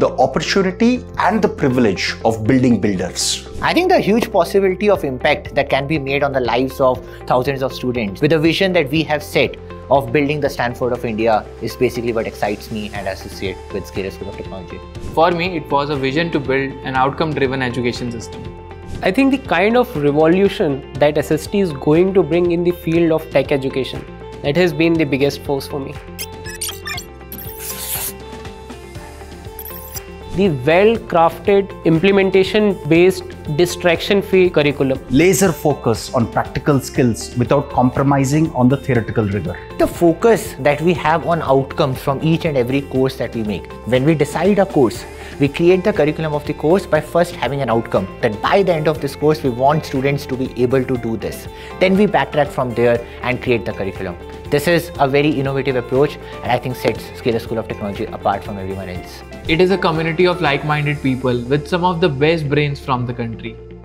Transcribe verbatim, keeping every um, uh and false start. the opportunity and the privilege of building builders. I think the huge possibility of impact that can be made on the lives of thousands of students with the vision that we have set of building the Stanford of India is basically what excites me and associate with Scaler School of Technology. For me, it was a vision to build an outcome-driven education system. I think the kind of revolution that S S T is going to bring in the field of tech education, that has been the biggest force for me. The well-crafted, implementation-based, distraction-free curriculum. Laser focus on practical skills without compromising on the theoretical rigor. The focus that we have on outcomes from each and every course that we make. When we decide a course, we create the curriculum of the course by first having an outcome. That by the end of this course, we want students to be able to do this. Then we backtrack from there and create the curriculum. This is a very innovative approach and I think sets Scaler School of Technology apart from everyone else. It is a community of like-minded people with some of the best brains from the country.